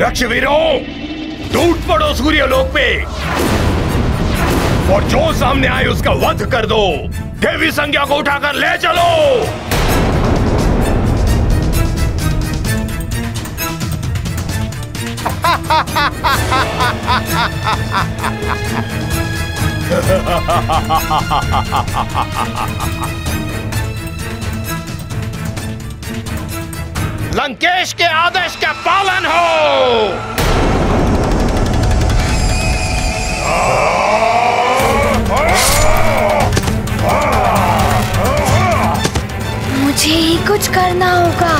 रक्षवीरो, टूट पड़ो सूर्यलोक पे और जो सामने आए उसका वध कर दो। देवी संज्ञा को उठाकर ले चलो। लंकेश के आदेश का पालन हो। मुझे ही कुछ करना होगा।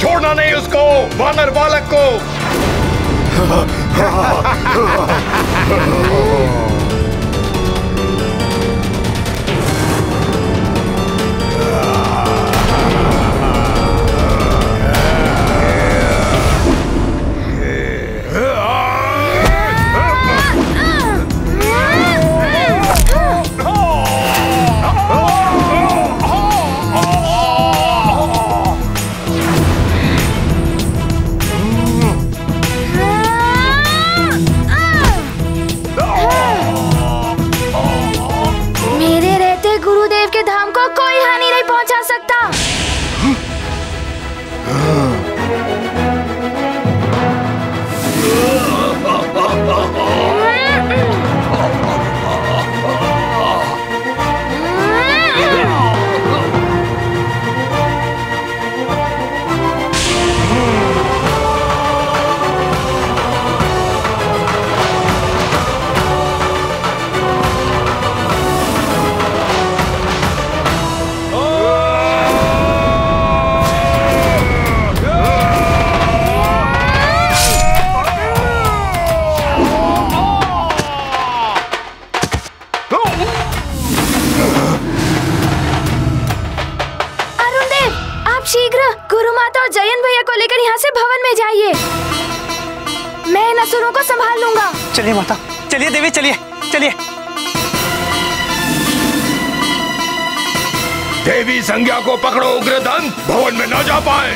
छोड़ना नहीं उसको, वानर बालक को। संज्ञा को पकड़ो उग्रदंत, भवन में न जा पाए।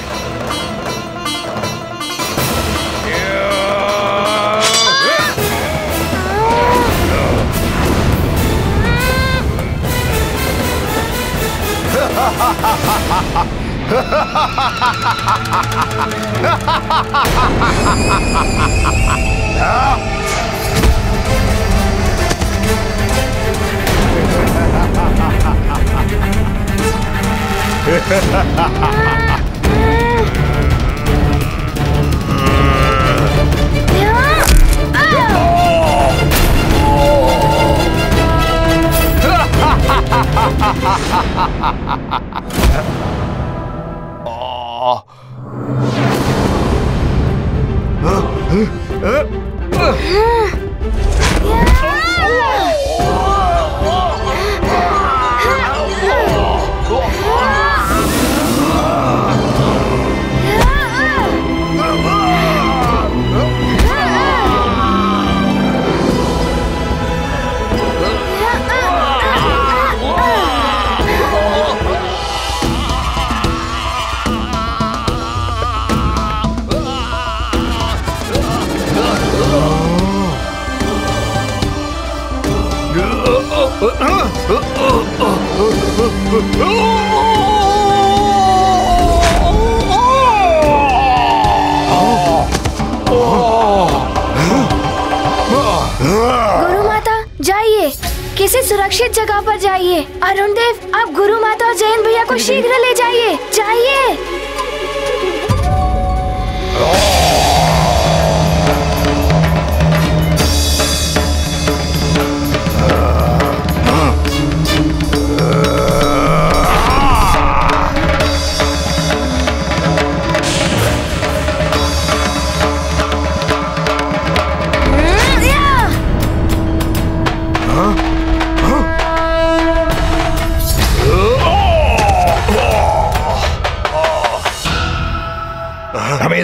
सुरक्षित जगह पर जाइए। अरुणदेव, आप गुरु माता और जैन भैया को शीघ्र ले जाइए।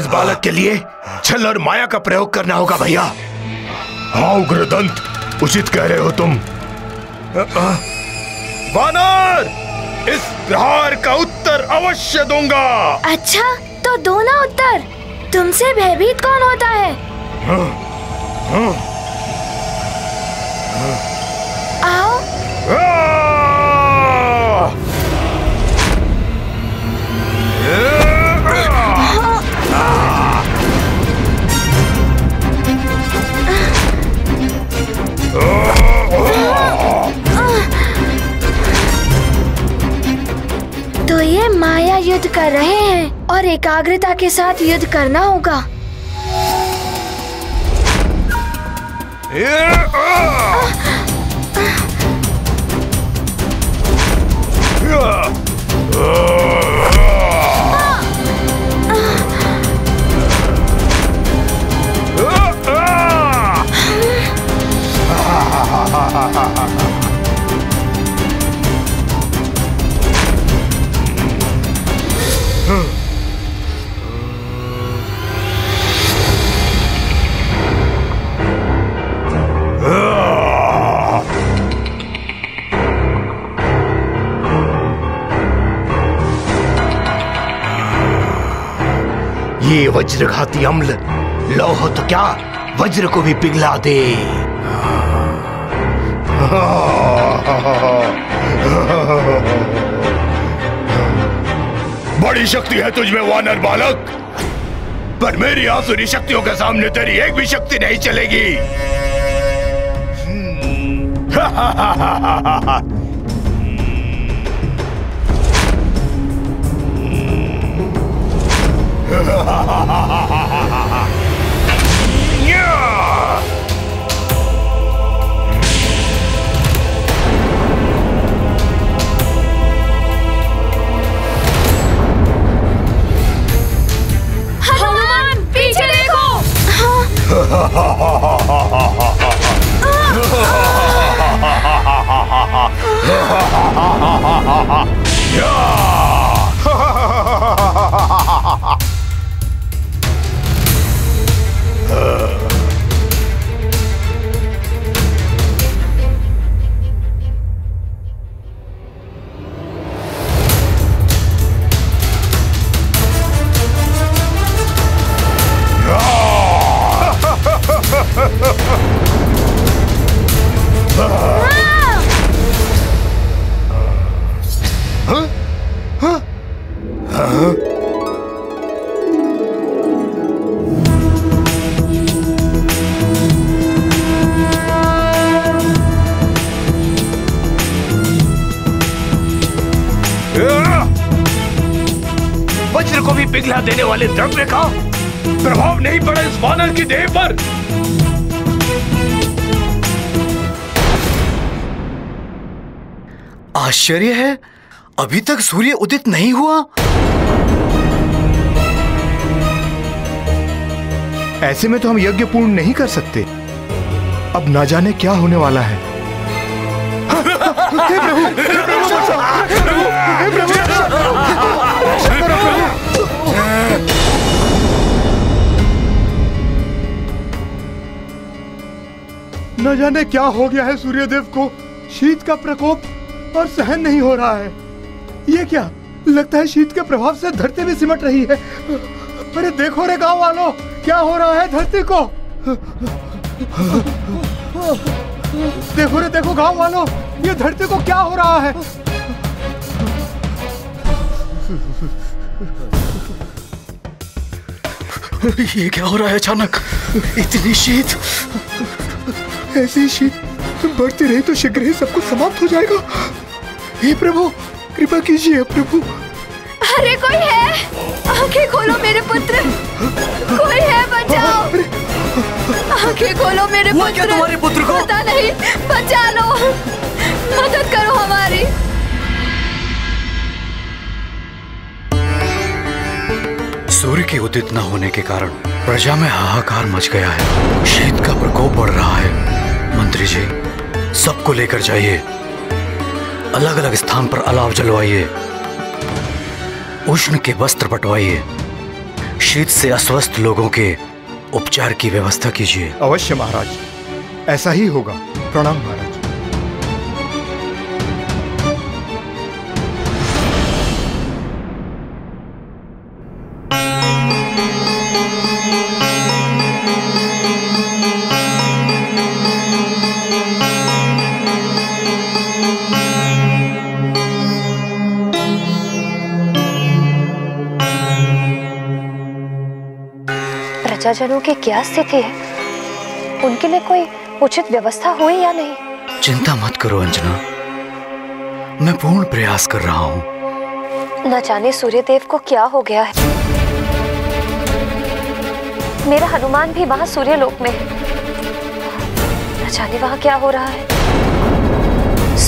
इस बालक के लिए छल और माया का प्रयोग करना होगा भैया। हाँ उग्रदंत, उचित कह रहे हो तुम। वानर, इस प्रहार का उत्तर अवश्य दूंगा। अच्छा तो दो ना उत्तर, तुमसे भयभीत कौन होता है? आओ। तो ये माया युद्ध कर रहे हैं और एकाग्रता के साथ युद्ध करना होगा। ये वज्रघाती अम्ल लोहो तो क्या, वज्र को भी पिघला दे। बड़ी शक्ति है तुझमें वानर बालक, पर मेरी आसुरी शक्तियों के सामने तेरी एक भी शक्ति नहीं चलेगी। वज्र को भी पिघला देने वाले द्रव्य का प्रभाव नहीं पड़ा इस वानर की देह पर। आश्चर्य है, अभी तक सूर्य उदित नहीं हुआ। ऐसे में तो हम यज्ञ पूर्ण नहीं कर सकते। अब ना जाने क्या होने वाला है। ना जाने क्या हो गया है सूर्यदेव को, शीत का प्रकोप और सहन नहीं हो रहा है। ये क्या लगता है शीत के प्रभाव से धरती भी सिमट रही है। अरे देखो रे गांव वालों, क्या हो रहा है धरती को। देखो रे देखो गांव वालों, ये धरती को क्या हो रहा है। ये क्या हो रहा है अचानक, इतनी शीत। ऐसी शीत बढ़ती रही तो शीघ्र ही सब कुछ समाप्त हो जाएगा। हे प्रभु, कृपा कीजिए प्रभु। अरे कोई है, आंखें खोलो मेरे पुत्र, कोई है बचाओ। आंखें खोलो मेरे पुत्र, तुम्हारे पुत्र को पता नहीं, बचा लो, मदद करो हमारी। सूर्य के उदित न होने के कारण प्रजा में हाहाकार मच गया है। शीत का प्रकोप बढ़ रहा है। मंत्री जी, सबको लेकर जाइए, अलग अलग स्थान पर अलाव जलवाइए, उष्ण के वस्त्र बटवाइए, शीत से अस्वस्थ लोगों के उपचार की व्यवस्था कीजिए। अवश्य महाराज, ऐसा ही होगा। प्रणाम महाराज। जनों की क्या स्थिति है? उनके लिए कोई उचित व्यवस्था हुई या नहीं? चिंता मत करो अंजना, मैं पूर्ण प्रयास कर रहा हूँ। न जाने सूर्यदेव को क्या हो गया है। मेरा हनुमान भी वहाँ सूर्यलोक में है, न जाने वहाँ क्या हो रहा है।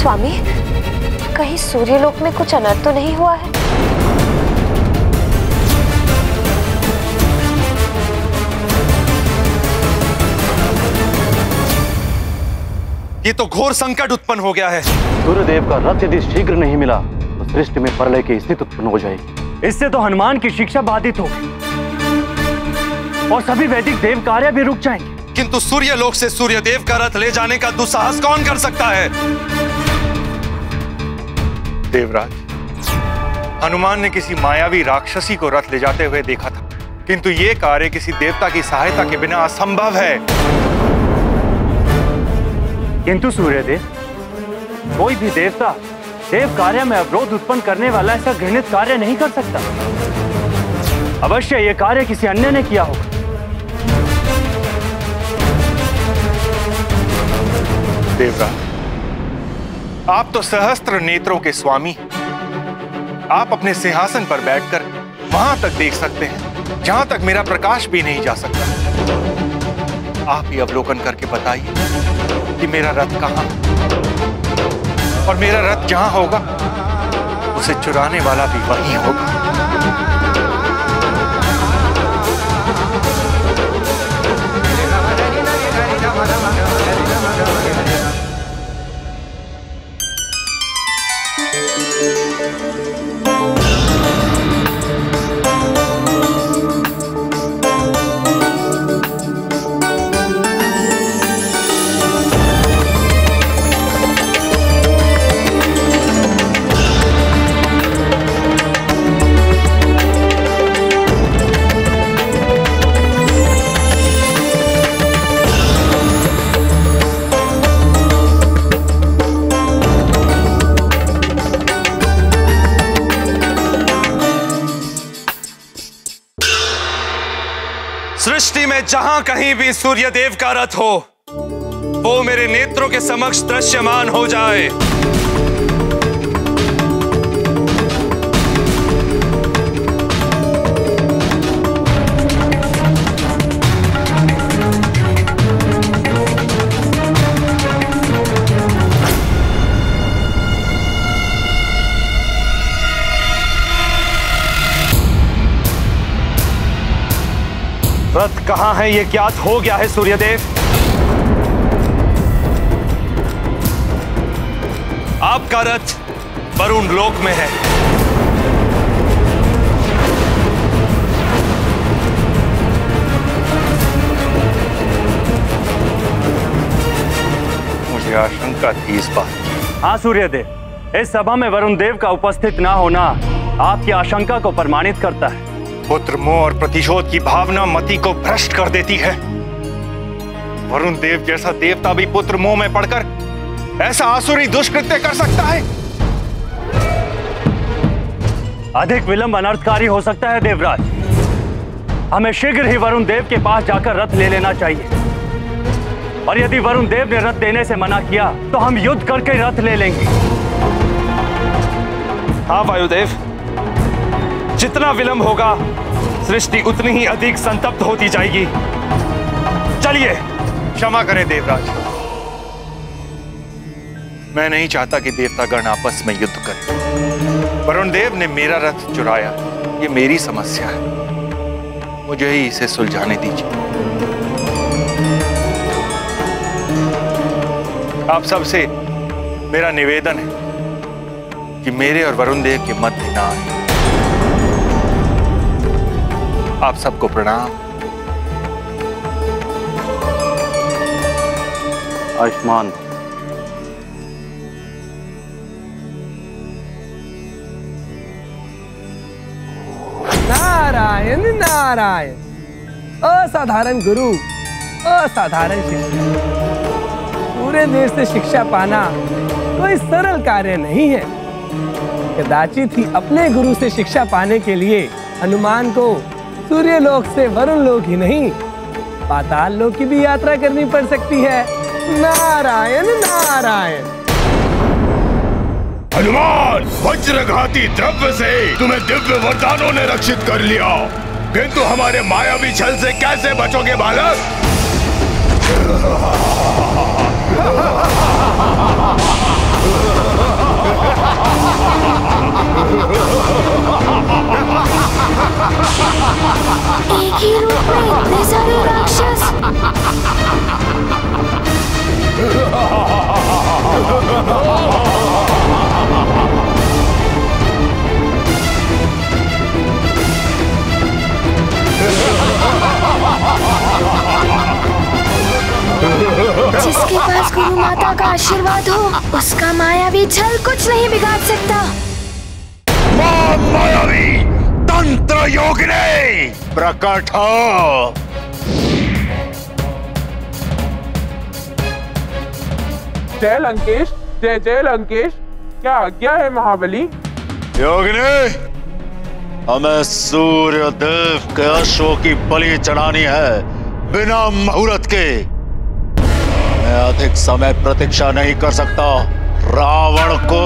स्वामी, कहीं सूर्यलोक में कुछ अनर्थ तो नहीं हुआ है? ये तो घोर संकट उत्पन्न हो गया है। सूर्यदेव का रथ यदि शीघ्र नहीं मिला तो सृष्टि में प्रलय की स्थिति उत्पन्न हो जाएगी। इससे तो हनुमान की शिक्षा बाधित होगी और सभी वैदिक देव कार्य भी रुक जाएंगे। किंतु सूर्यलोक से सूर्यदेव का रथ ले जाने का दुस्साहस कौन कर सकता है? देवराज, हनुमान ने किसी मायावी राक्षसी को रथ ले जाते हुए देखा था, किंतु ये कार्य किसी देवता की सहायता के बिना असंभव है। किंतु सूर्यदेव, कोई भी देवता देव कार्य में अवरोध उत्पन्न करने वाला ऐसा घृणित कार्य नहीं कर सकता। अवश्य यह कार्य किसी अन्य ने किया होगा। देवराज, आप तो सहस्त्र नेत्रों के स्वामी, आप अपने सिंहासन पर बैठकर वहां तक देख सकते हैं जहां तक मेरा प्रकाश भी नहीं जा सकता। आप ही अवलोकन करके बताइए कि मेरा रथ कहाँ, और मेरा रथ जहाँ होगा उसे चुराने वाला भी वहीं होगा। सृष्टि में जहां कहीं भी सूर्यदेव का रथ हो, वो मेरे नेत्रों के समक्ष दृश्यमान हो जाए। रथ कहाँ है ये ज्ञात हो गया है सूर्यदेव। आपका रथ वरुण लोक में है। मुझे आशंका थी इस बात की। हाँ सूर्यदेव, इस सभा में वरुणदेव का उपस्थित ना होना आपकी आशंका को प्रमाणित करता है। पुत्र मोह और प्रतिशोध की भावना मति को भ्रष्ट कर देती है। वरुण देव जैसा देवता भी पुत्र मोह में पड़कर ऐसा आसुरी दुष्कृत्य कर सकता है। अधिक विलंब अनर्थकारी हो सकता है देवराज। हमें शीघ्र ही वरुण देव के पास जाकर रथ ले लेना चाहिए, और यदि वरुण देव ने रथ देने से मना किया तो हम युद्ध करके रथ ले लेंगे। हाँ वायुदेव, जितना विलंब होगा सृष्टि उतनी ही अधिक संतप्त होती जाएगी। चलिए। क्षमा करें देवराज, मैं नहीं चाहता कि देवतागण आपस में युद्ध करें। वरुण देव ने मेरा रथ चुराया, ये मेरी समस्या है, मुझे ही इसे सुलझाने दीजिए। आप सबसे मेरा निवेदन है कि मेरे और वरुण देव के मध्य ना आए। आप सबको प्रणाम। आयुष्मान। नारायण नारायण। असाधारण गुरु, असाधारण शिक्षक। पूरे देश से शिक्षा पाना कोई सरल कार्य नहीं है। कदाचित ही अपने गुरु से शिक्षा पाने के लिए हनुमान को सूर्यलोक से वरुण लोक ही नहीं, पाताल लोक की भी यात्रा करनी पड़ सकती है। नारायण नारायण। हनुमान, वज्रघाती द्रव्य से तुम्हें दिव्य वरदानों ने रक्षित कर लिया, किंतु हमारे मायावी छल से कैसे बचोगे बालक? एक ही रूप में इतने सारे राक्षस! जिसके पास गुरु माता का आशीर्वाद हो, उसका मायावी छल कुछ नहीं बिगाड़ सकता। मायावी तंत्र योगिनी प्रकट हो। जय लंकेश, जय जय लंकेश। क्या आज्ञा है महाबली? योगिनी, हमें सूर्यदेव के अश्व की बलि चढ़ानी है बिना मुहूर्त के। मैं अधिक समय प्रतीक्षा नहीं कर सकता। रावण को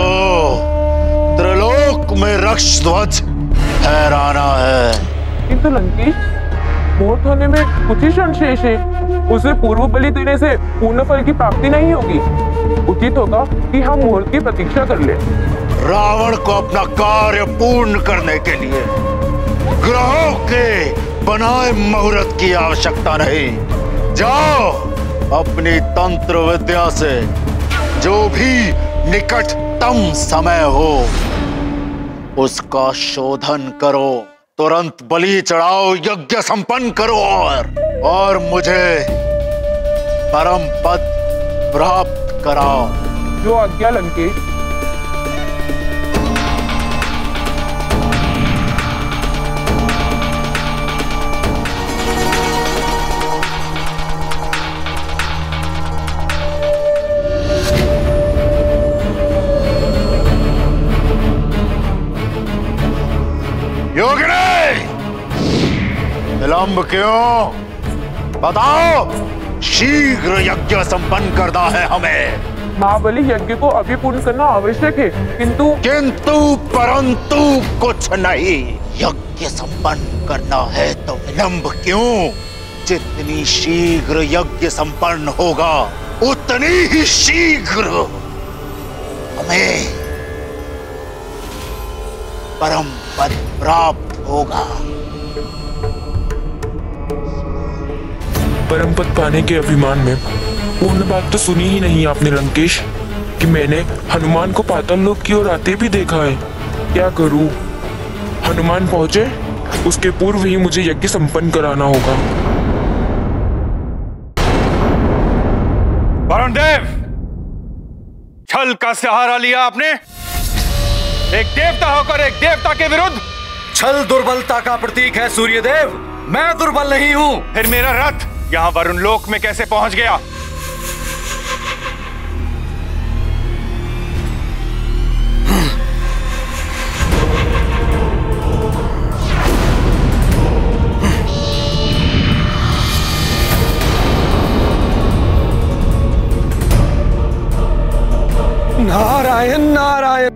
त्रिलोक में रक्ष ध्वज फहराना है। किंतु लंकेश, मोट होने में कुछ ही क्षण शेष है। उसे पूर्व बलि देने से पूर्ण फल की प्राप्ति नहीं होगी। उचित होगा कि हम मुहूर्त की प्रतीक्षा कर लें। रावण को अपना कार्य पूर्ण करने के लिए ग्रहों के बनाए मुहूर्त की आवश्यकता नहीं। जाओ, अपनी तंत्र विद्या से जो भी निकटतम समय हो उसका शोधन करो। तुरंत बलि चढ़ाओ, यज्ञ संपन्न करो और मुझे परम पद प्राप्त कराओ। जो आज्ञा लंकेश। विलंब क्यों? बताओ। शीघ्र यज्ञ संपन्न करना है हमें। महाबली, यज्ञ को अभी पूर्ण करना आवश्यक है, किंतु किंतु परंतु कुछ नहीं। यज्ञ संपन्न करना है तो विलंब क्यों? जितनी शीघ्र यज्ञ संपन्न होगा उतनी ही शीघ्र हमें परम पद प्राप्त होगा। परम पद पाने के अभिमान में पूर्ण बात तो सुनी ही नहीं आपने लंकेश, कि मैंने हनुमान को पाताल लोक की ओर आते भी देखा है। क्या करूं? हनुमान पहुंचे उसके पूर्व ही मुझे यज्ञ संपन्न कराना होगा। वरुणदेव, छल का सहारा लिया आपने। एक देवता होकर एक देवता के विरुद्ध। छल दुर्बलता का प्रतीक है सूर्यदेव, मैं दुर्बल नहीं हूँ। फिर मेरा रथ यहाँ वरुण लोक में कैसे पहुंच गया? नारायण नारायण।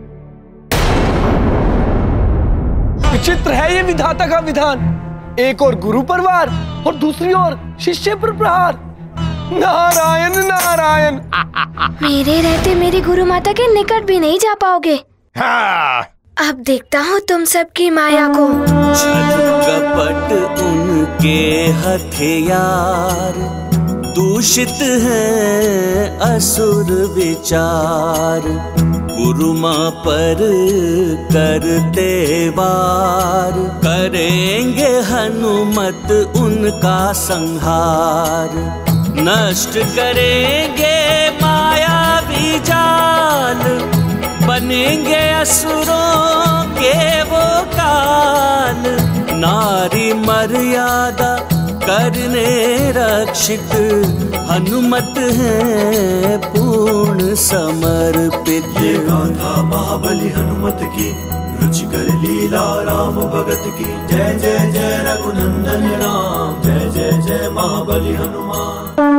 विचित्र है ये विधाता का विधान। एक और गुरु पर वार और दूसरी ओर शिष्य पर प्रहार। नारायण नारायण। मेरे रहते मेरी गुरु माता के निकट भी नहीं जा पाओगे। हाँ। अब देखता हूँ तुम सबकी माया को। छल कपट उनके हथियार, दूषित है असुर विचार। उरुमा पर करते वार, करेंगे हनुमत उनका संहार। नष्ट करेंगे मायावी जाल, बनेंगे असुरों के वो काल। नारी मर्यादा करने रक्षित, हनुमत है पूर्ण समर्पित। ये गाथा महाबली हनुमत की, रुचि कर लीला राम भगत की। जय जय जय रघुनंदन राम, जय जय जय महाबली हनुमान।